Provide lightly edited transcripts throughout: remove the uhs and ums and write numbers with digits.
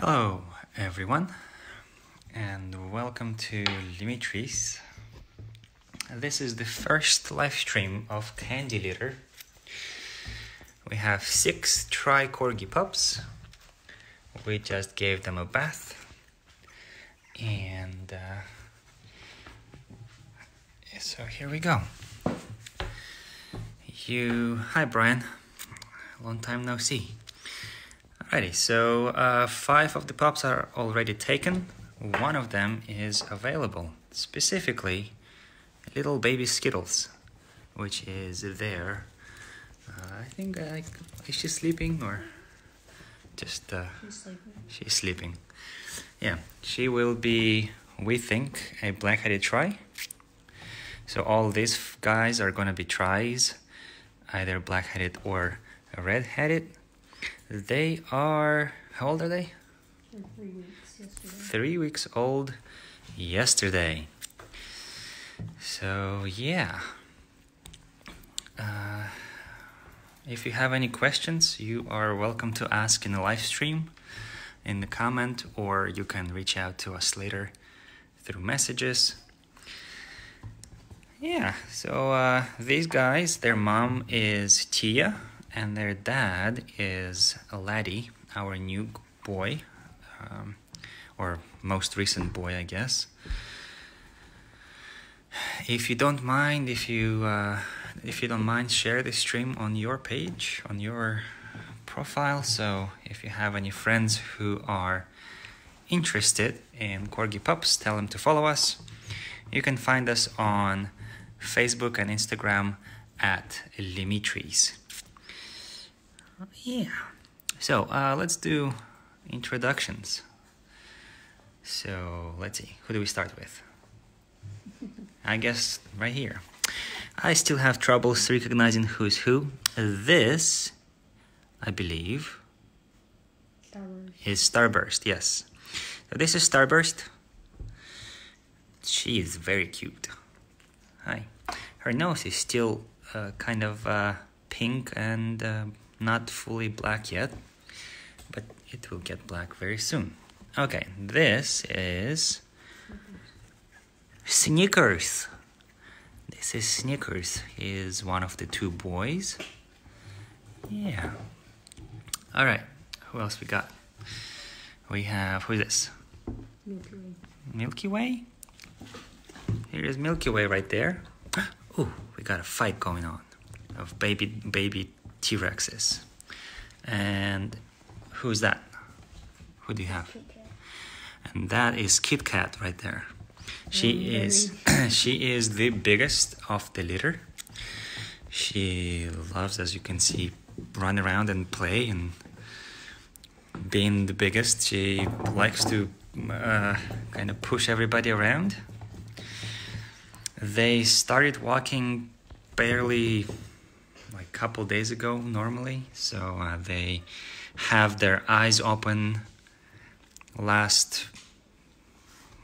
Hello everyone, and welcome to LeMitris. This is the first live stream of Candy Litter. We have 6 tri-corgi pups. We just gave them a bath, and so here we go. Hi Brian, long time no see. Alrighty, so 5 of the pups are already taken. One of them is available, specifically little baby Skittles, which is there. I think is she sleeping or just she's sleeping? Yeah, she will be, we think, a black-headed tri. So all these guys are gonna be tries, either black-headed or red-headed. They are, how old are they? 3 weeks yesterday. 3 weeks old yesterday. So yeah, if you have any questions, you are welcome to ask in the live stream, in the comment, or you can reach out to us later through messages. Yeah, so these guys, their mom is Tia, and their dad is Laddie, our new boy, or most recent boy, I guess. If you don't mind, if you don't mind, share this stream on your page, on your profile. So if you have any friends who are interested in corgi pups, tell them to follow us. You can find us on Facebook and Instagram at LeMitris. Yeah, so let's do introductions. So let's see, who do we start with? I guess right here. I still have troubles recognizing who's who. This, I believe, is Starburst, yes. So this is Starburst. She is very cute. Hi. Her nose is still kind of pink and not fully black yet, but it will get black very soon. Okay, this is Snickers. This is Snickers. He is one of the 2 boys. Yeah. All right, who else we got? We have, who is this? MilkyWay. MilkyWay? Here is MilkyWay right there. Ooh, we got a fight going on of baby T-Rexes. And who's that? Who do you have? KitKat. And that is KitKat right there. She is she is the biggest of the litter. She loves, as you can see, run around and play, and being the biggest, she likes to kind of push everybody around. They started walking barely like a couple days ago normally, so they have their eyes open last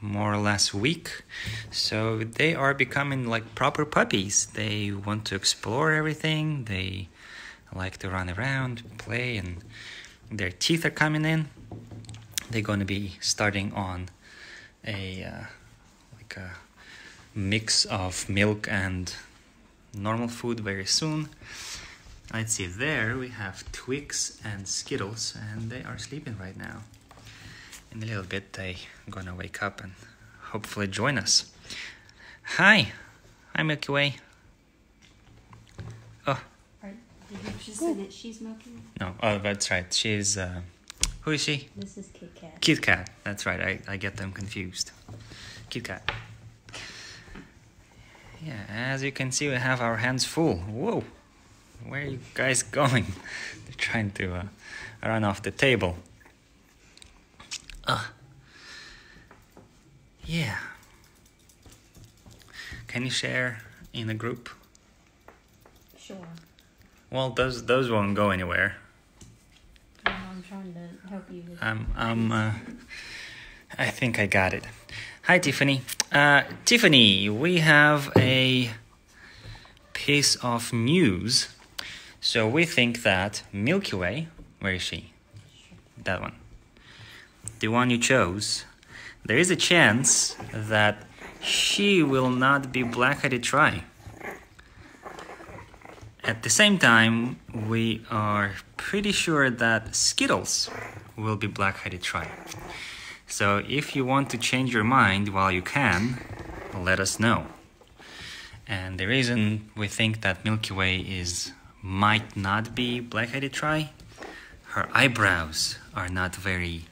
more or less week, so they are becoming like proper puppies. They want to explore everything, they like to run around, play, and their teeth are coming in. They're going to be starting on a like a mix of milk and normal food very soon. Let's see, there we have Twix and Skittles, and they are sleeping right now. In a little bit they're gonna wake up and hopefully join us. Hi! Hi MilkyWay. Oh. Did you just say that she's MilkyWay? No, oh that's right. She's who is she? This is KitKat. KitKat, that's right, I get them confused. KitKat. Yeah, as you can see, we have our hands full. Whoa, where are you guys going? They're trying to run off the table. Yeah. Can you share in a group? Sure. Well, those won't go anywhere. No, I'm trying to help you. I think I got it. Hi, Tiffany. Tiffany, we have a piece of news. So we think that MilkyWay, where is she? That one. the one you chose, there is a chance that she will not be black-headed Tri. At the same time, we are pretty sure that Skittles will be black-headed Tri. So if you want to change your mind while you can, let us know. And the reason we think that Milky Way might not be black-headed Tri, her eyebrows are not very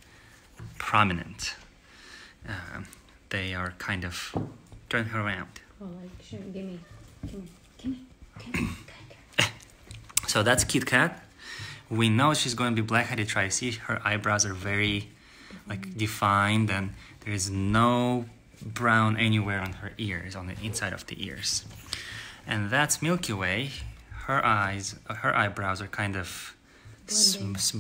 prominent. They are kind of turn her around. Oh, like, sure, give me. So that's KitKat. We know she's going to be black-headed Tri. See, her eyebrows are very like defined, and there is no brown anywhere on her ears, on the inside of the ears. And that's Milky Way. Her eyebrows are kind of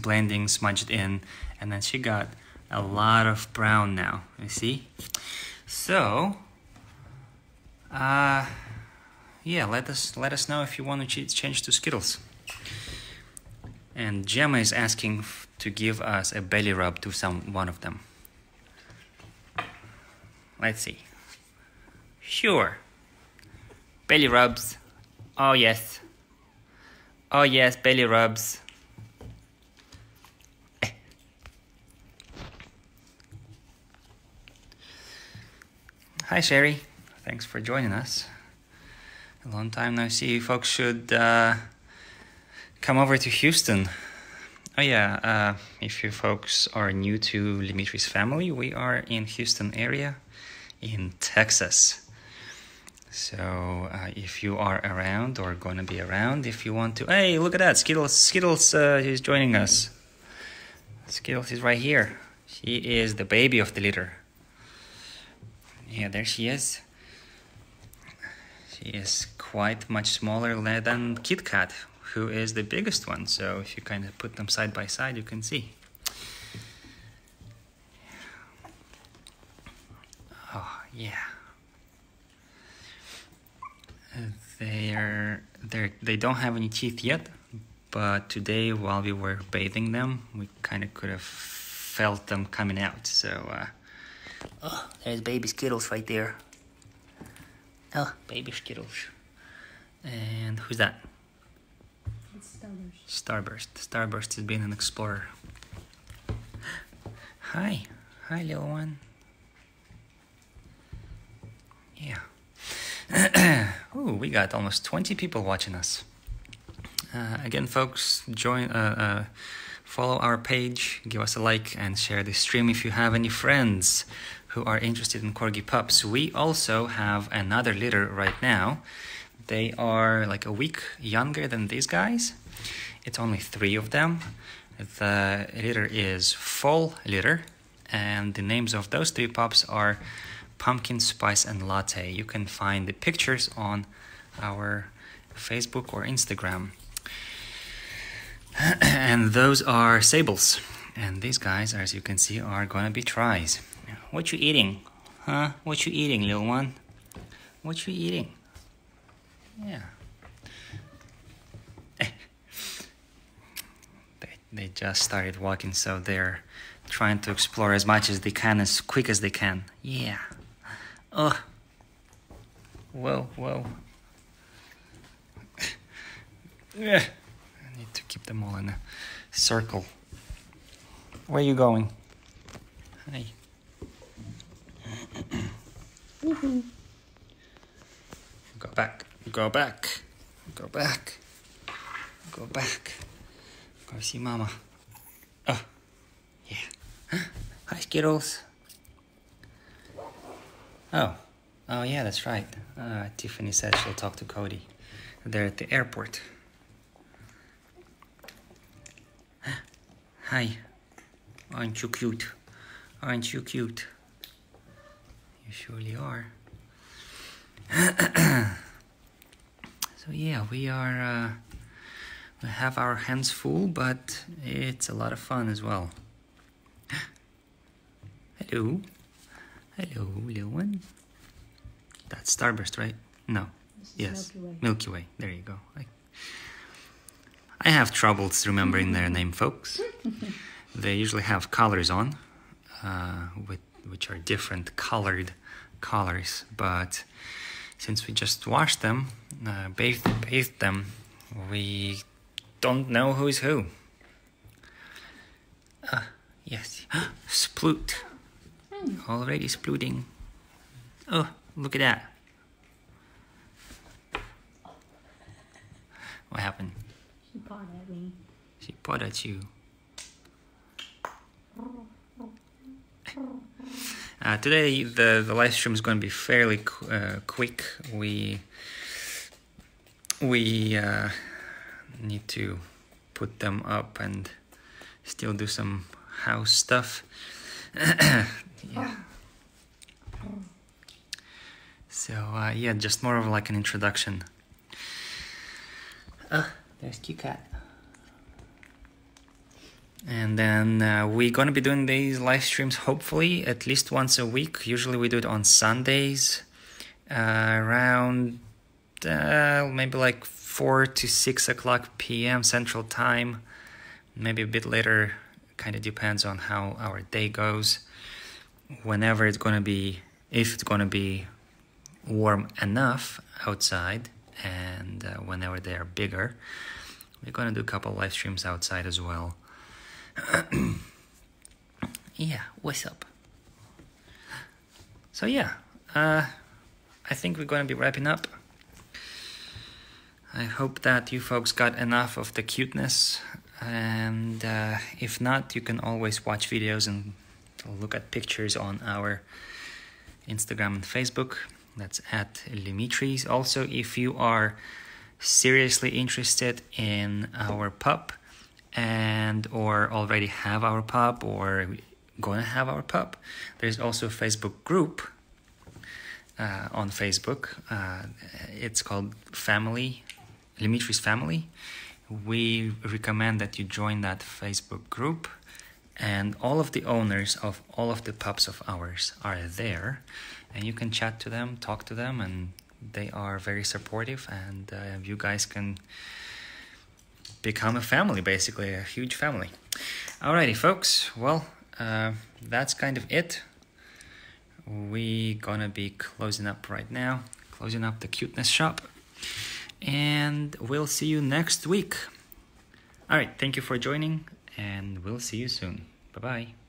blending, smudged in, and then she got a lot of brown now, you see? So, yeah, let us know if you want to change to Skittles. And Gemma is asking to give us a belly rub to one of them. Let's see. Sure. Belly rubs. Oh yes. Oh yes, belly rubs. Hi Sherry, thanks for joining us. A long time no see. Folks should come over to Houston. Oh yeah, if you folks are new to LeMitris family, we are in Houston area in Texas. So if you are around or gonna be around, if you want to, hey, look at that, Skittles is joining us. Skittles is right here. She is the baby of the litter. Yeah, there she is. She is quite much smaller than KitKat, who is the biggest one. So if you kind of put them side by side, you can see. Oh, yeah. They don't have any teeth yet, but today while we were bathing them, we kind of could have felt them coming out, so... Oh, there's baby Skittles right there. Oh, baby Skittles. And who's that? It's Starburst. Starburst has been an explorer. Hi. Hi, little one. Yeah. Ooh, we got almost 20 people watching us. Again, folks, join... follow our page, give us a like, and share the stream if you have any friends who are interested in Corgi pups. We also have another litter right now. They are like a week younger than these guys. It's only 3 of them. The litter is Fall Litter, and the names of those 3 pups are Pumpkin, Spice, and Latte. You can find the pictures on our Facebook or Instagram. And those are Sables, and these guys, as you can see, are gonna be Tries. What you eating, huh? What you eating, little one? What you eating? Yeah. They just started walking, so they're trying to explore as much as they can, as quick as they can. Yeah. Oh. Whoa, whoa. Yeah. Need to keep them all in a circle. Where are you going? Hi. Go back. Go back. Go back. Go back. Go see Mama. Oh, yeah. Hi, Skittles. Oh. Oh, yeah, that's right. Tiffany said she'll talk to Cody. They're at the airport. Hi, aren't you cute? Aren't you cute? You surely are. So yeah, we have our hands full, but it's a lot of fun as well. Hello, hello, little one. That's Starburst, right? No, yes, Milky Way. There you go. I have troubles remembering their name, folks. They usually have collars on, which are different colored colors, but since we just washed them, bathed them, we don't know who's who. Yes, sploot. Already splooting. Oh, look at that. What happened? She pawed at me. She pawed at you. Today the live stream is going to be fairly quick. We need to put them up and still do some house stuff. Yeah. So yeah, just more of like an introduction. There's KitKat. And then we're going to be doing these live streams, hopefully, at least once a week. Usually we do it on Sundays, around maybe like 4 to 6 o'clock p.m. Central Time. Maybe a bit later, kind of depends on how our day goes. Whenever it's going to be, if it's going to be warm enough outside, and whenever they are bigger, we're going to do a couple live streams outside as well. Yeah, what's up? So yeah, I think we're going to be wrapping up. I hope that you folks got enough of the cuteness, and if not, you can always watch videos and look at pictures on our Instagram and Facebook. That's at LeMitris. Also, if you are seriously interested in our pup, and or already have our pup or gonna have our pup, there's also a Facebook group on Facebook. It's called Family, LeMitris Family. We recommend that you join that Facebook group, and all of the owners of all of the pups of ours are there, and you can chat to them, talk to them, and they are very supportive, and you guys can become a family, basically, a huge family. Alrighty, folks, well, that's kind of it. We gonna be closing up right now, closing up the cuteness shop, and we'll see you next week. Alright, thank you for joining, and we'll see you soon. Bye-bye.